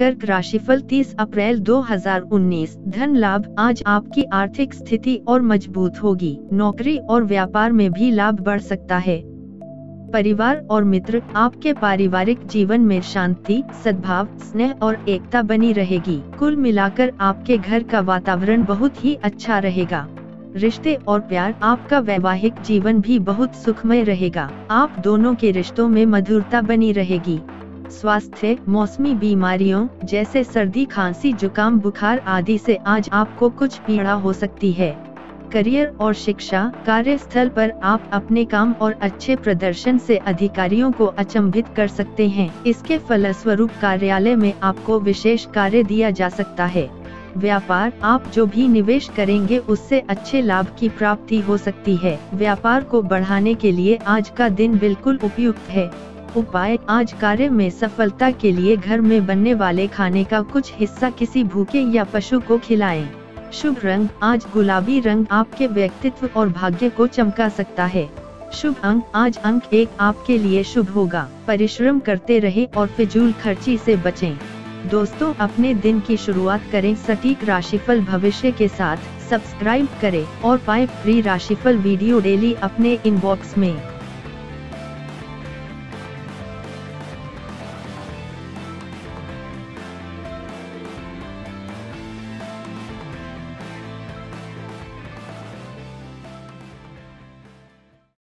कर्क राशिफल 30 अप्रैल 2019। धन लाभ, आज आपकी आर्थिक स्थिति और मजबूत होगी। नौकरी और व्यापार में भी लाभ बढ़ सकता है। परिवार और मित्र, आपके पारिवारिक जीवन में शांति, सद्भाव, स्नेह और एकता बनी रहेगी। कुल मिलाकर आपके घर का वातावरण बहुत ही अच्छा रहेगा। रिश्ते और प्यार, आपका वैवाहिक जीवन भी बहुत सुखमय रहेगा। आप दोनों के रिश्तों में मधुरता बनी रहेगी। स्वास्थ्य, मौसमी बीमारियों जैसे सर्दी, खांसी, जुकाम, बुखार आदि से आज आपको कुछ पीड़ा हो सकती है। करियर और शिक्षा, कार्यस्थल पर आप अपने काम और अच्छे प्रदर्शन से अधिकारियों को अचंभित कर सकते हैं। इसके फलस्वरूप कार्यालय में आपको विशेष कार्य दिया जा सकता है। व्यापार, आप जो भी निवेश करेंगे उससे अच्छे लाभ की प्राप्ति हो सकती है। व्यापार को बढ़ाने के लिए आज का दिन बिल्कुल उपयुक्त है। उपाय, आज कार्य में सफलता के लिए घर में बनने वाले खाने का कुछ हिस्सा किसी भूखे या पशु को खिलाएं। शुभ रंग, आज गुलाबी रंग आपके व्यक्तित्व और भाग्य को चमका सकता है। शुभ अंक, आज अंक 1 आपके लिए शुभ होगा। परिश्रम करते रहें और फिजूल खर्ची से बचें। दोस्तों, अपने दिन की शुरुआत करें सटीक राशिफल भविष्य के साथ। सब्सक्राइब करें और पाएं फ्री राशिफल वीडियो डेली अपने इनबॉक्स में।